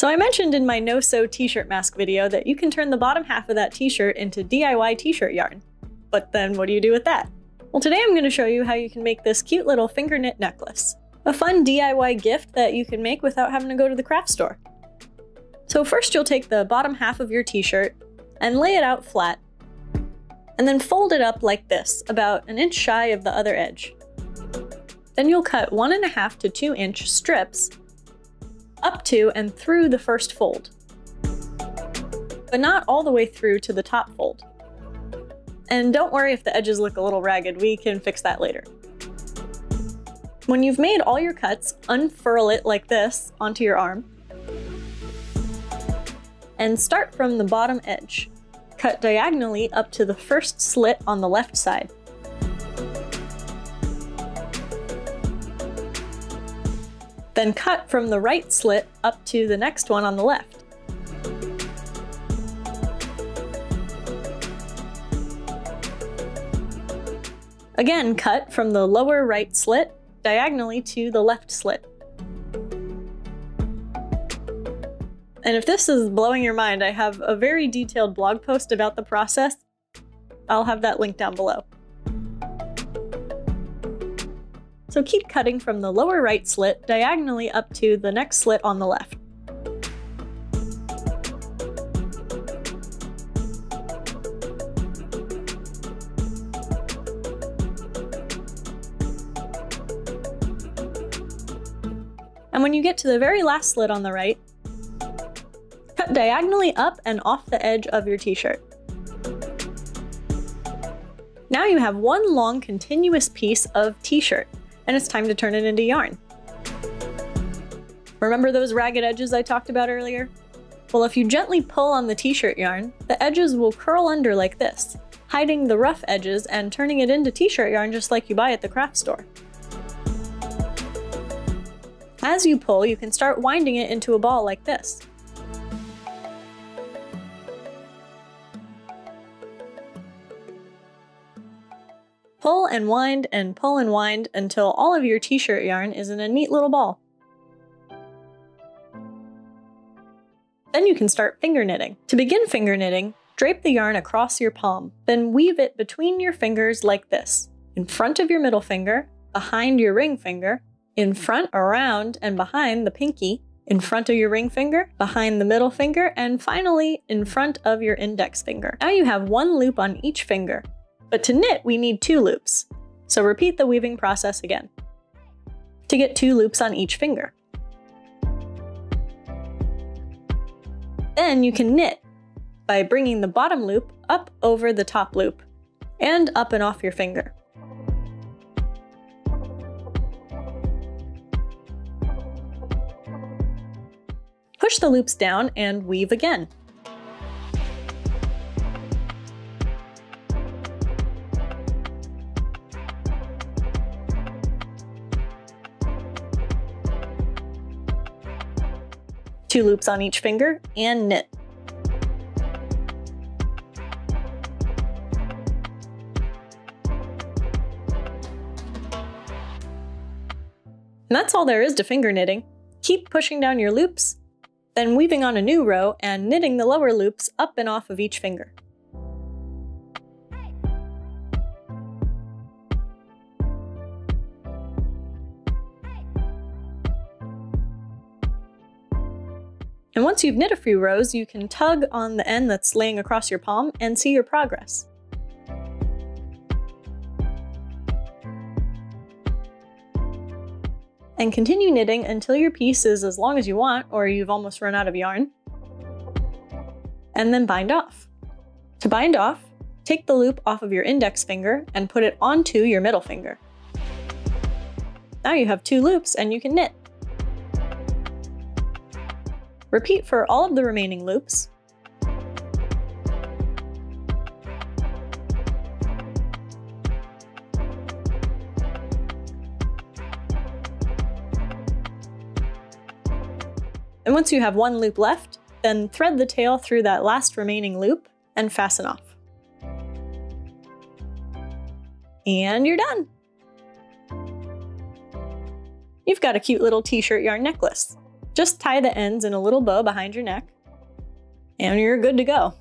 So I mentioned in my No Sew t-shirt mask video that you can turn the bottom half of that t-shirt into DIY t-shirt yarn. But then what do you do with that? Well, today I'm going to show you how you can make this cute little finger knit necklace. A fun DIY gift that you can make without having to go to the craft store. So first you'll take the bottom half of your t-shirt and lay it out flat, and then fold it up like this, about an inch shy of the other edge. Then you'll cut 1.5 to 2 inch strips up to and through the first fold, but not all the way through to the top fold. And don't worry if the edges look a little ragged, we can fix that later. When you've made all your cuts, unfurl it like this onto your arm and start from the bottom edge. Cut diagonally up to the first slit on the left side. Then cut from the right slit up to the next one on the left. Again, cut from the lower right slit diagonally to the left slit. And if this is blowing your mind, I have a very detailed blog post about the process. I'll have that link down below. So keep cutting from the lower right slit diagonally up to the next slit on the left. And when you get to the very last slit on the right, cut diagonally up and off the edge of your t-shirt. Now you have one long continuous piece of t-shirt, and it's time to turn it into yarn. Remember those ragged edges I talked about earlier? Well, if you gently pull on the t-shirt yarn, the edges will curl under like this, hiding the rough edges and turning it into t-shirt yarn just like you buy at the craft store. As you pull, you can start winding it into a ball like this. Pull and wind until all of your t-shirt yarn is in a neat little ball. Then you can start finger knitting. To begin finger knitting, drape the yarn across your palm, then weave it between your fingers like this, in front of your middle finger, behind your ring finger, in front, around, and behind the pinky, in front of your ring finger, behind the middle finger, and finally in front of your index finger. Now you have one loop on each finger, but to knit we need two loops. So repeat the weaving process again to get two loops on each finger. Then you can knit by bringing the bottom loop up over the top loop and up and off your finger. Push the loops down and weave again. Two loops on each finger and knit. And that's all there is to finger knitting. Keep pushing down your loops, then weaving on a new row and knitting the lower loops up and off of each finger. And once you've knit a few rows, you can tug on the end that's laying across your palm and see your progress. And continue knitting until your piece is as long as you want, or you've almost run out of yarn. And then bind off. To bind off, take the loop off of your index finger and put it onto your middle finger. Now you have two loops and you can knit. Repeat for all of the remaining loops. And once you have one loop left, then thread the tail through that last remaining loop and fasten off. And you're done! You've got a cute little t-shirt yarn necklace. Just tie the ends in a little bow behind your neck and you're good to go.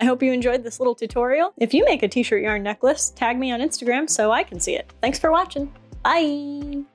I hope you enjoyed this little tutorial. If you make a t-shirt yarn necklace, tag me on Instagram so I can see it. Thanks for watching. Bye.